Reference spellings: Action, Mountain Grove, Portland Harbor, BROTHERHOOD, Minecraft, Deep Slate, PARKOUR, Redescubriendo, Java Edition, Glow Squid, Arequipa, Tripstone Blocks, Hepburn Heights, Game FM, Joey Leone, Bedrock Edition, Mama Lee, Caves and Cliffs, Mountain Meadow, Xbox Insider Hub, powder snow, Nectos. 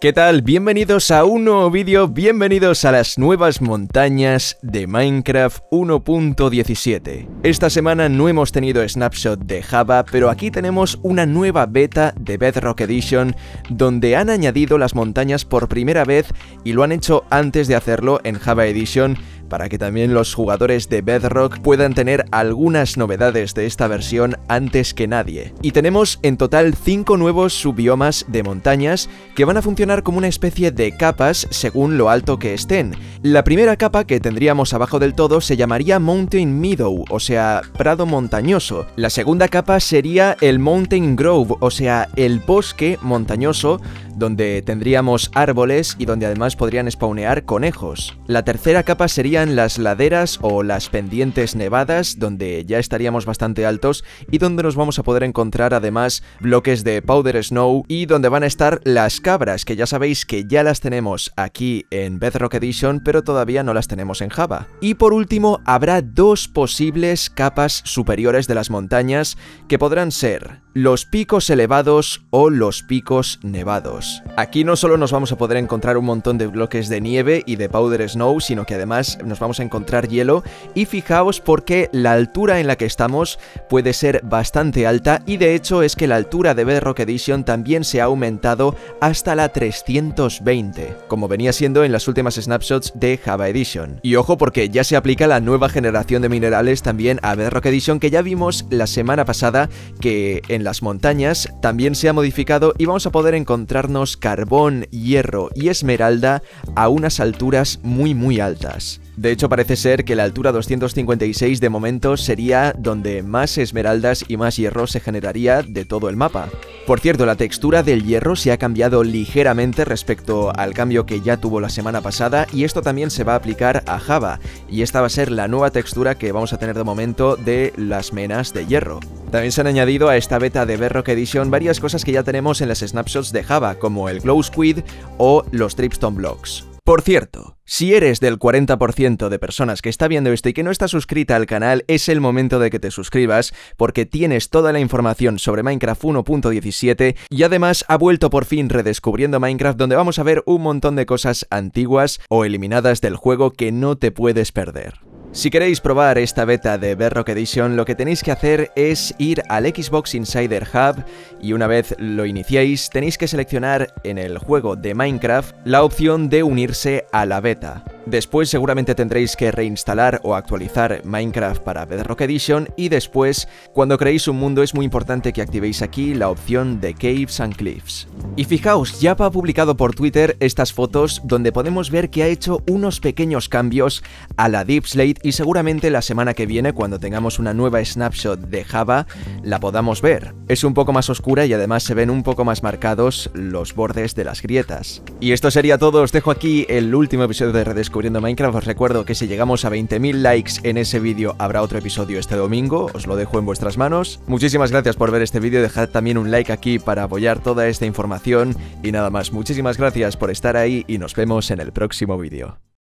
¿Qué tal? Bienvenidos a un nuevo vídeo, bienvenidos a las nuevas montañas de Minecraft 1.17. Esta semana no hemos tenido snapshot de Java, pero aquí tenemos una nueva beta de Bedrock Edition, donde han añadido las montañas por primera vez y lo han hecho antes de hacerlo en Java Edition, para que también los jugadores de Bedrock puedan tener algunas novedades de esta versión antes que nadie. Y tenemos en total 5 nuevos subbiomas de montañas que van a funcionar como una especie de capas según lo alto que estén. La primera capa que tendríamos abajo del todo se llamaría Mountain Meadow, o sea, prado montañoso. La segunda capa sería el Mountain Grove, o sea, el bosque montañoso, donde tendríamos árboles y donde además podrían spawnear conejos. La tercera capa serían las laderas o las pendientes nevadas, donde ya estaríamos bastante altos y donde nos vamos a poder encontrar además bloques de powder snow y donde van a estar las cabras, que ya sabéis que ya las tenemos aquí en Bedrock Edition, pero todavía no las tenemos en Java. Y por último, habrá dos posibles capas superiores de las montañas que podrán ser los picos elevados o los picos nevados. Aquí no solo nos vamos a poder encontrar un montón de bloques de nieve y de powder snow, sino que además nos vamos a encontrar hielo, y fijaos porque la altura en la que estamos puede ser bastante alta, y de hecho es que la altura de Bedrock Edition también se ha aumentado hasta la 320, como venía siendo en las últimas snapshots de Java Edition. Y ojo, porque ya se aplica la nueva generación de minerales también a Bedrock Edition, que ya vimos la semana pasada que en las montañas también se ha modificado y vamos a poder encontrarnos carbón, hierro y esmeralda a unas alturas muy muy altas. De hecho, parece ser que la altura 256 de momento sería donde más esmeraldas y más hierro se generaría de todo el mapa. Por cierto, la textura del hierro se ha cambiado ligeramente respecto al cambio que ya tuvo la semana pasada, y esto también se va a aplicar a Java, y esta va a ser la nueva textura que vamos a tener de momento de las menas de hierro. También se han añadido a esta beta de Bedrock Edition varias cosas que ya tenemos en las snapshots de Java, como el Glow Squid o los Tripstone Blocks. Por cierto, si eres del 40% de personas que está viendo esto y que no está suscrita al canal, es el momento de que te suscribas, porque tienes toda la información sobre Minecraft 1.17 y además ha vuelto por fin Redescubriendo Minecraft, donde vamos a ver un montón de cosas antiguas o eliminadas del juego que no te puedes perder. Si queréis probar esta beta de Bedrock Edition, lo que tenéis que hacer es ir al Xbox Insider Hub y una vez lo iniciéis tenéis que seleccionar en el juego de Minecraft la opción de unirse a la beta. Después seguramente tendréis que reinstalar o actualizar Minecraft para Bedrock Edition, y después, cuando creéis un mundo, es muy importante que activéis aquí la opción de Caves and Cliffs. Y fijaos, Java ha publicado por Twitter estas fotos donde podemos ver que ha hecho unos pequeños cambios a la Deep Slate, y seguramente la semana que viene, cuando tengamos una nueva snapshot de Java, la podamos ver. Es un poco más oscura y además se ven un poco más marcados los bordes de las grietas. Y esto sería todo, os dejo aquí el último episodio de Redescubriendo Minecraft. Os recuerdo que si llegamos a 20.000 likes en ese vídeo habrá otro episodio este domingo, os lo dejo en vuestras manos. Muchísimas gracias por ver este vídeo, dejad también un like aquí para apoyar toda esta información, y nada más, muchísimas gracias por estar ahí y nos vemos en el próximo vídeo.